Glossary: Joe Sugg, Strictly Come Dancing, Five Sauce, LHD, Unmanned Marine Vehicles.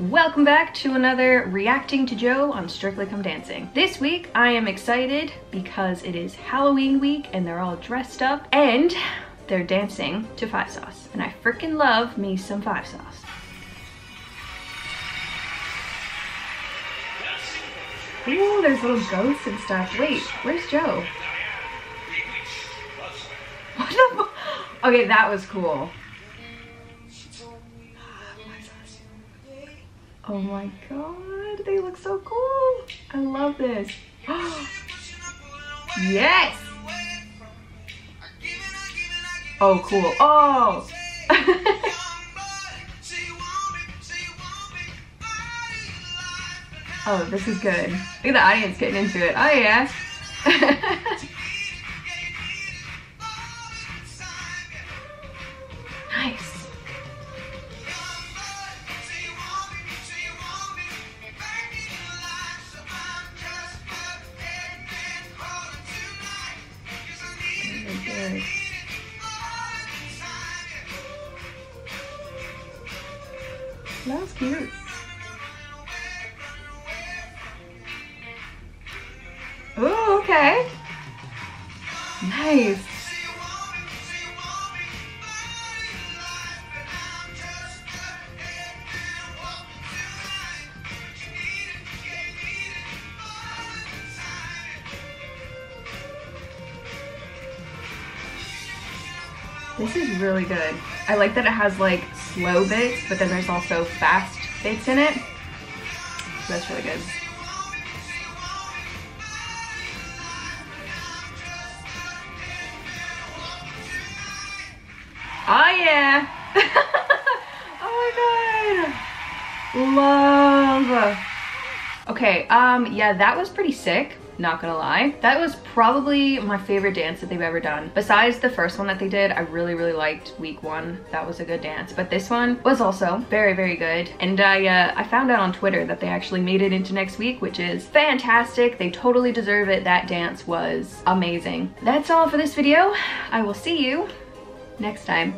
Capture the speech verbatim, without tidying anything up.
Welcome back to another Reacting to Joe on Strictly Come Dancing. This week I am excited because it is Halloween week and they're all dressed up and they're dancing to Five Sauce. And I freaking love me some Five Sauce. Ooh, there's little ghosts and stuff. Wait, where's Joe? What the fu- Okay, that was cool. Oh my god, they look so cool. I love this. Yes! Oh, cool. Oh! Oh, this is good. Look at the audience getting into it. Oh, yeah. Nice. Very good. That was cute. Ooh, okay. Nice. This is really good. I like that it has like slow bits, but then there's also fast bits in it. That's really good. Oh yeah! Oh my god! Love! Okay, um, yeah, that was pretty sick, not gonna lie. That was probably my favorite dance that they've ever done. Besides the first one that they did, I really, really liked week one. That was a good dance. But this one was also very, very good. And I, uh, I found out on Twitter that they actually made it into next week, which is fantastic. They totally deserve it. That dance was amazing. That's all for this video. I will see you next time.